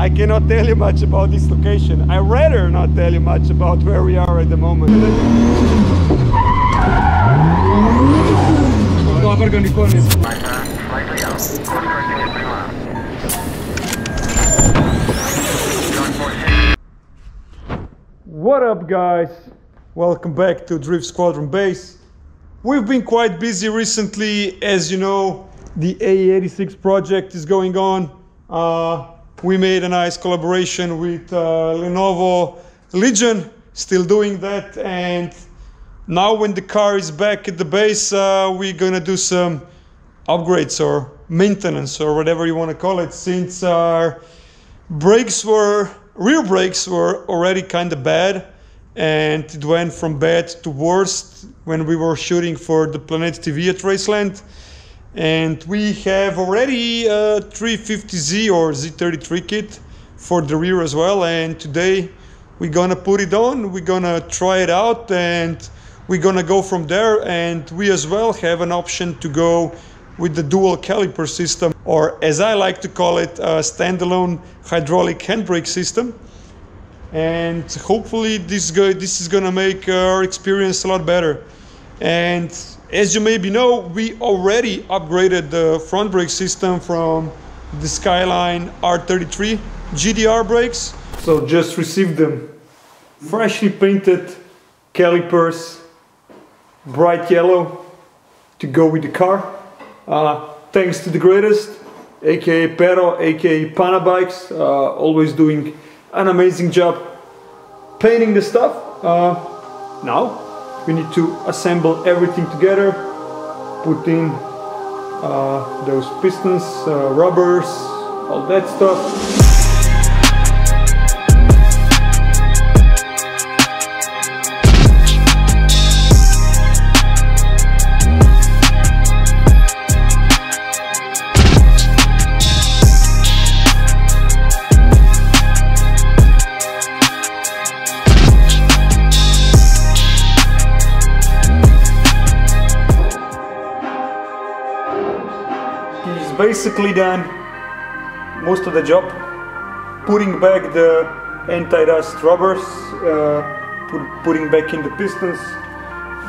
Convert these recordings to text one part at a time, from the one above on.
I cannot tell you much about this location. I'd rather not tell you much about where we are at the moment. What up, guys? Welcome back to Drift Squadron Base. We've been quite busy recently. As you know, the AE86 project is going on. We made a nice collaboration with Lenovo Legion, still doing that. And now when the car is back at the base, we're gonna do some upgrades or maintenance or whatever you want to call it, since our rear brakes were already kind of bad, and it went from bad to worst when we were shooting for the Planet TV at Raceland. And we have already a 350Z or Z33 kit for the rear as well, and today we're gonna put it on, we're gonna try it out, and we're gonna go from there. And we as well have an option to go with the dual caliper system, or as I like to call it, a standalone hydraulic handbrake system. And hopefully this is gonna make our experience a lot better. And as you maybe know, we already upgraded the front brake system from the Skyline R33 GTR brakes. So just received them. Freshly painted calipers, bright yellow, to go with the car. Thanks to the greatest, aka Pero, aka Panabikes, always doing an amazing job painting the stuff. Now we need to assemble everything together, put in those pistons, rubbers, all that stuff. Basically done most of the job, putting back the anti-rust rubbers, putting back in the pistons.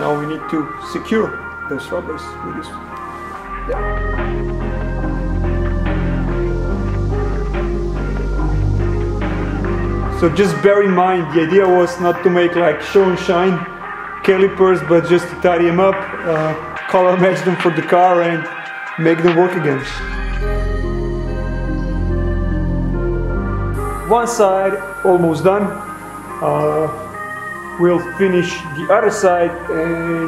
Now we need to secure those rubbers with this. Yeah. So just bear in mind, the idea was not to make like show and shine calipers, but just to tidy them up, color match them for the car, and make them work again. One side almost done. We'll finish the other side, and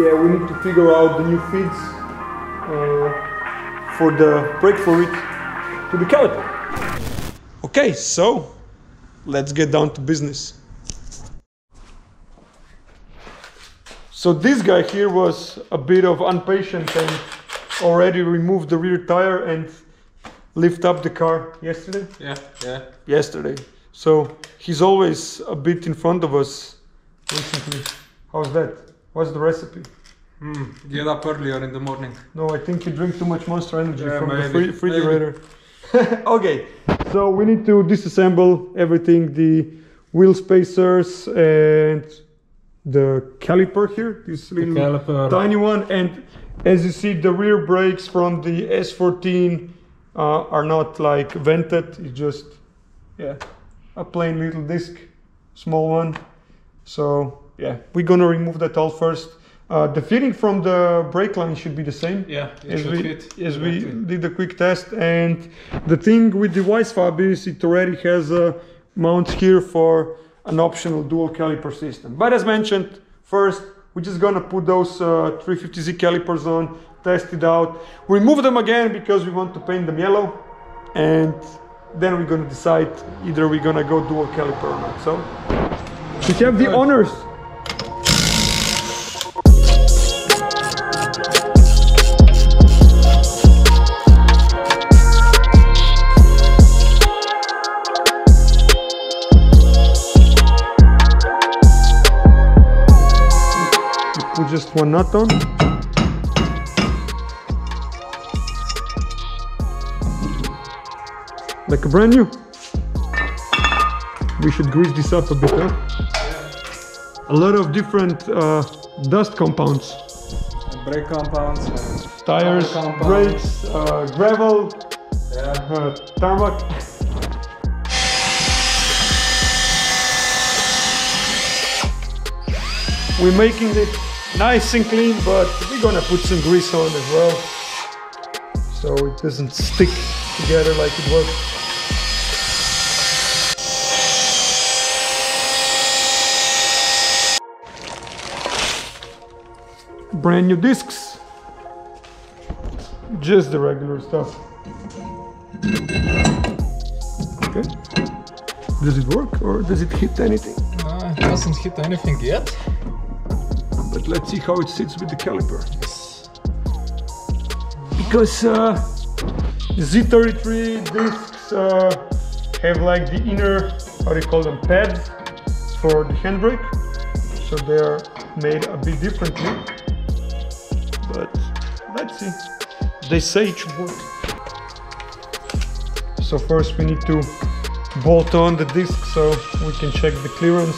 yeah, we need to figure out the new feeds for the brake fluid to the caliper. Okay, so let's get down to business. So this guy here was a bit of impatient and already removed the rear tire and lift up the car yesterday. Yesterday. So he's always a bit in front of us recently. How's that? What's the recipe? Get up earlier in the morning. No, I think you drink too much Monster Energy from the refrigerator. Okay, so we need to disassemble everything, the wheel spacers and the caliper here, this little caliper, tiny one. And as you see, the rear brakes from the S14 are not like vented, it's just, yeah, a plain little disc, small one. So yeah, we're gonna remove that all first. The fitting from the brake line should be the same, yeah, as we did a quick test. And the thing with the Wisefab is it already has a mount here for an optional dual caliper system. But as mentioned, first we're just gonna put those 350Z calipers on, test it out, remove them again because we want to paint them yellow, and then we're gonna decide either we're gonna go dual caliper or not. So we have the honors. Just one nut on. Like a brand new. we should grease this up a bit, huh? Yeah. A lot of different dust compounds. And brake compounds. And tires, compounds. Brakes, gravel, yeah. Tarmac. We're making it nice and clean, but we're gonna put some grease on as well, so it doesn't stick together like it was. Brand new discs, just the regular stuff. Okay, does it work or does it hit anything? It doesn't hit anything yet. But let's see how it sits with the caliper. Because Z33 discs have like the inner, how do you call them, pads for the handbrake. So they are made a bit differently. But let's see. They say it should work. So first we need to bolt on the disc so we can check the clearance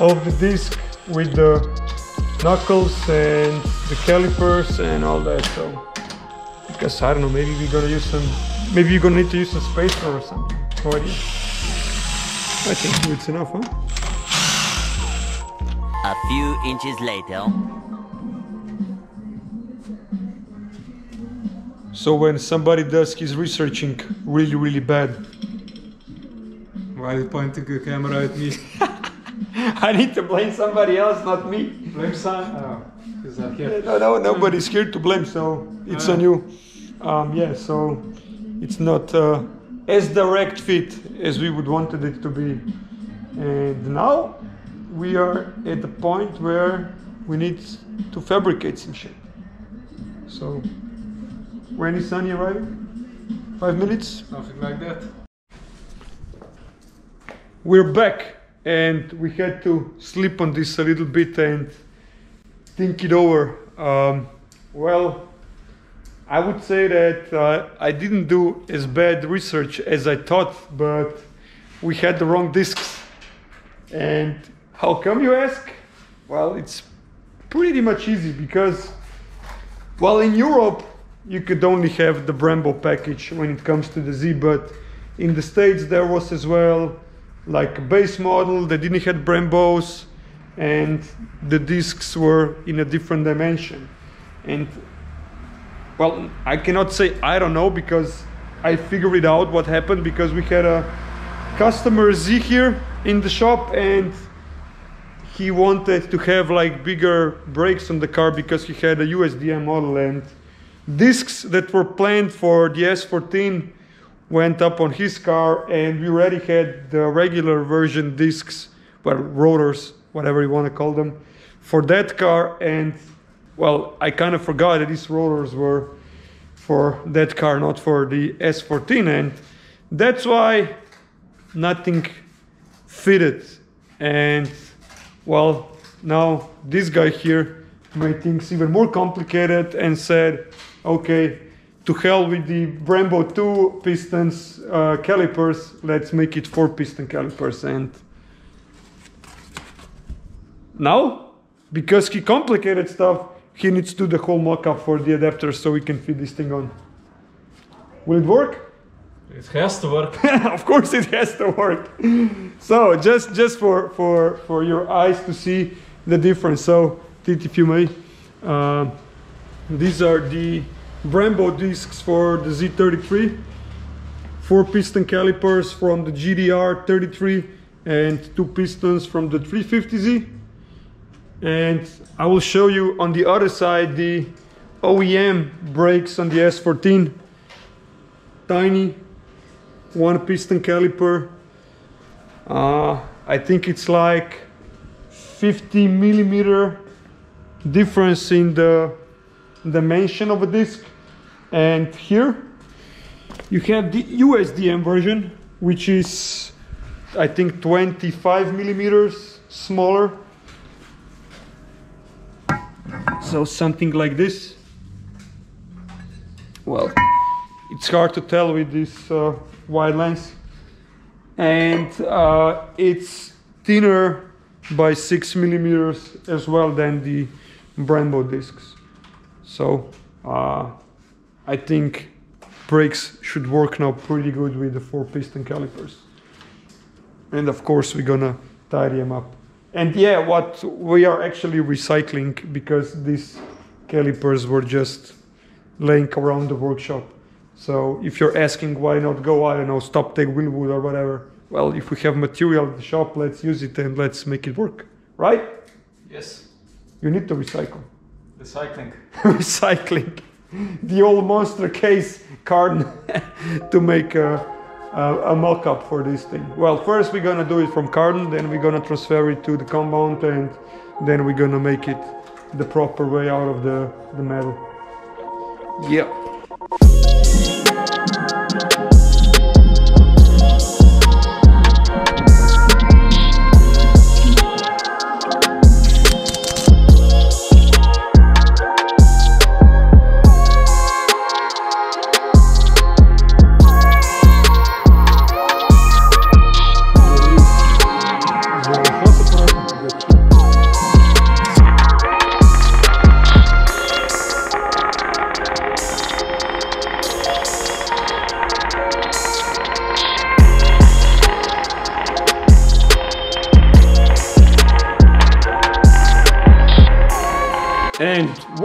of the disc with the knuckles and the calipers and all that. So because I don't know, maybe we're gonna use some, maybe you're gonna need to use a spacer or something. No idea. I think it's enough, huh? A few inches later. So when somebody does his researching really, really bad. Why are you pointing the camera at me? I need to blame somebody else, not me. Blame Sam? Oh, he's not here. No, nobody's here to blame, so it's on you. Yeah, so it's not as direct fit as we would wanted it to be. And now we are at the point where we need to fabricate some shit. So, when is Sunny arriving? 5 minutes? Something like that. We're back. And we had to sleep on this a little bit and think it over. Well, I would say that I didn't do as bad research as I thought, but we had the wrong discs. And how come, you ask? Well, it's pretty much easy because, well, in Europe, you could only have the Brembo package when it comes to the Z, but in the States there was as well like a base model. They didn't have Brembos and the discs were in a different dimension. And well, I cannot say I don't know because I figured out what happened, because we had a customer Z here in the shop and he wanted to have like bigger brakes on the car because he had a USDM model, and discs that were planned for the S14 went up on his car, and we already had the regular version discs, well, rotors, whatever you want to call them, for that car. And well, I kind of forgot that these rotors were for that car, not for the S14, and that's why nothing fitted. And well, now this guy here made things even more complicated and said, okay, to hell with the Brembo 2 pistons calipers, let's make it 4-piston calipers. And now, because he complicated stuff, he needs to do the whole mock-up for the adapter so we can fit this thing on. Will it work? It has to work. Of course it has to work. So just for your eyes to see the difference. So TTPM, these are the Brembo discs for the Z33, 4-piston calipers from the GDR33 and 2 pistons from the 350Z. And I will show you on the other side the OEM brakes on the S14. Tiny 1-piston caliper. I think it's like 50mm difference in the dimension of a disc. And here you have the USDM version, which is I think 25mm smaller, so something like this. Well, it's hard to tell with this wide lens. and it's thinner by 6 millimeters as well than the Brembo discs. So I think brakes should work now pretty good with the 4-piston calipers. And of course we're gonna tidy them up. And yeah, what we are actually recycling, because these calipers were just laying around the workshop. So if you're asking why not go, I don't know, Stoptech, Willwood or whatever. Well, if we have material at the shop, let's use it and let's make it work, right? Yes. You need to recycle. Recycling. Recycling. The old monster case carton to make a mock-up for this thing. Well, first we're gonna do it from carton, then we're gonna transfer it to the compound, and then we're gonna make it the proper way out of the metal. Yeah.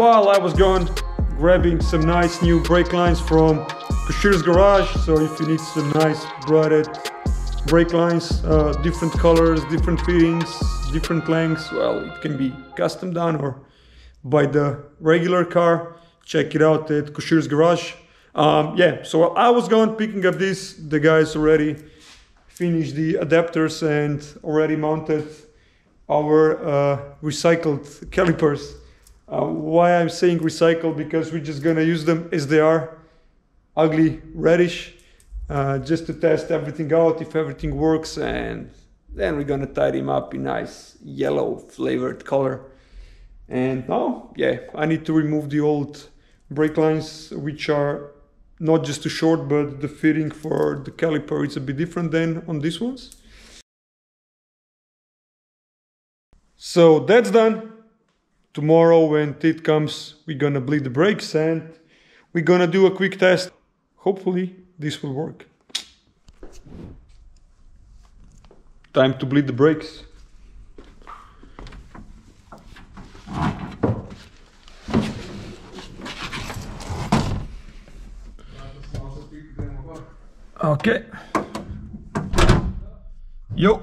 While I was gone, grabbing some nice new brake lines from Kushir's Garage. So if you need some nice braided brake lines, different colors, different fittings, different lengths, well, it can be custom done or by the regular car, check it out at Kushir's Garage. Yeah, so while I was gone picking up this, the guys already finished the adapters and already mounted our recycled calipers. Why I'm saying recycle, because we're just gonna use them as they are, ugly reddish, just to test everything out, if everything works, and then we're gonna tidy them up in nice yellow flavored color. And now, yeah, I need to remove the old brake lines, which are not just too short, but the fitting for the caliper is a bit different than on these ones. So that's done. Tomorrow, when Tit comes, we're gonna bleed the brakes and we're gonna do a quick test. Hopefully, this will work. Time to bleed the brakes. Okay. Yo.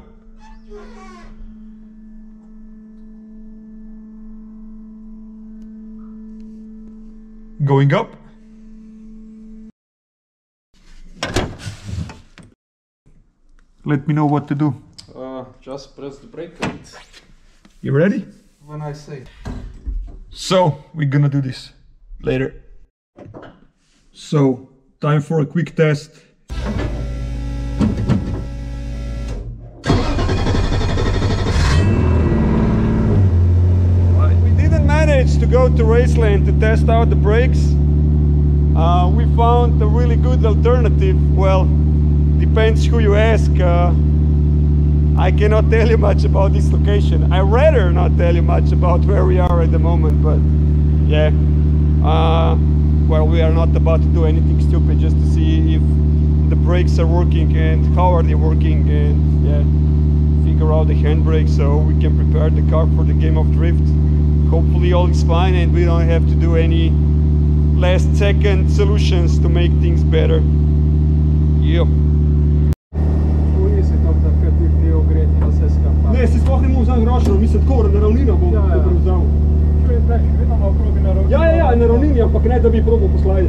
Going up. Let me know what to do. Just press the brake and... You ready? When I say. So, we're gonna do this later. So, time for a quick test. To go to Raceland to test out the brakes, we found a really good alternative. Well, depends who you ask. I cannot tell you much about this location. I'd rather not tell you much about where we are at the moment, but yeah, well, we are not about to do anything stupid, just to see if the brakes are working and how are they working, and yeah, figure out the handbrake so we can prepare the car for the game of drift. Hopefully all is fine and we don't have to do any last second solutions to make things better. Yep. Ne, si sploh ne mogu vzati ročno, mislim tako, na ravnino bom vzal. Vedno malo probi na ravnini. Ja, ja, ja, na ravnini, ampak ne, da bi probo poslajde.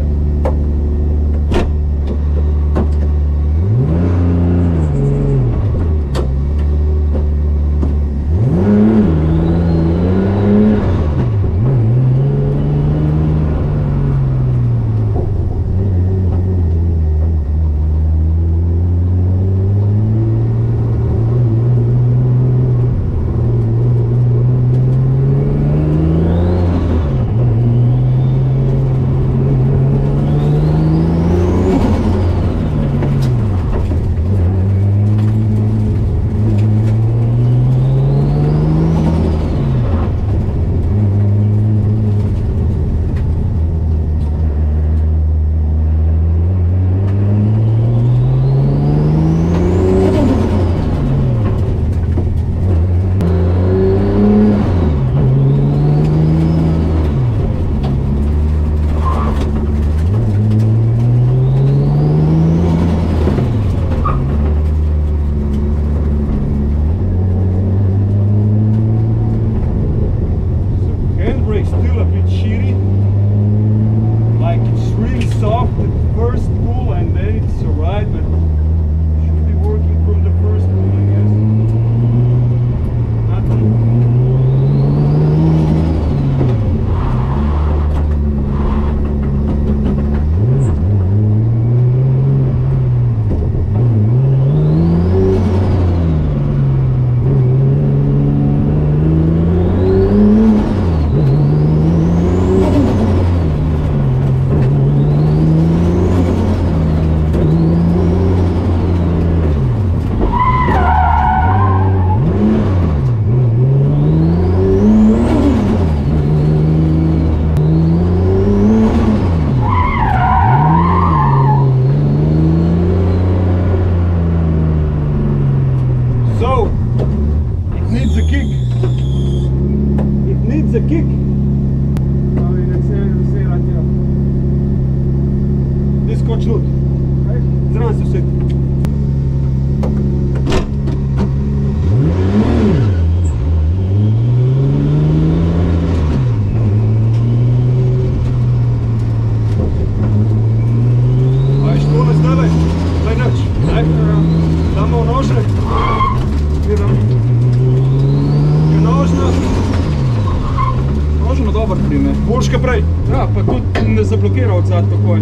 boljš kaj prej. Ja, pa tudi ne zablokira od zad takoj.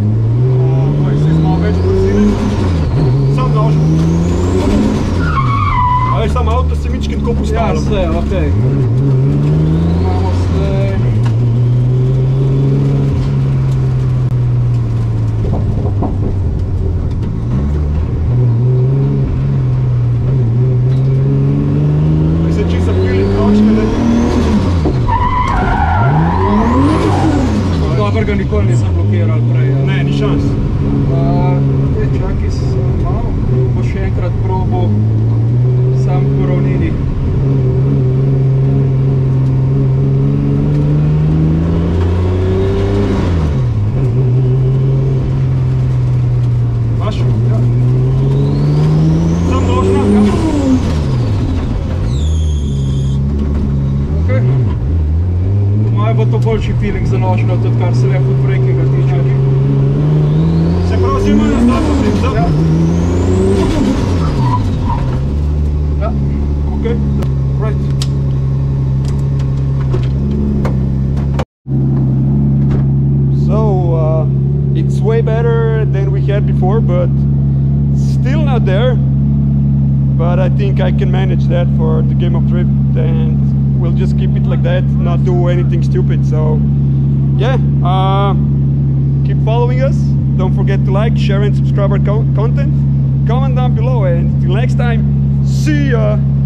Moj, vsi smo več brzili. Sam dažem. A veš, samo avto se mičkim tako postavljamo. Ja, vse, okej. Imamo slej. Ga nikoli nisem blokiral prej. Ne, ni šans. Čaki, bo še enkrat probo sam po ravnini. Maš? Ja. Sam došla, ja. Ok. Maj bo to boljši feeling za nožno, tudi kar se lepo breakinga tiče. Se prav si imajo znatno trim, da? Ja. Ja. Ok. Right. So, it's way better than we had before, but still not there. But I think I can manage that for the game of Drift, and we'll just keep it like that, not do anything stupid. So yeah, keep following us, don't forget to like, share and subscribe our content, comment down below, and till next time, see ya!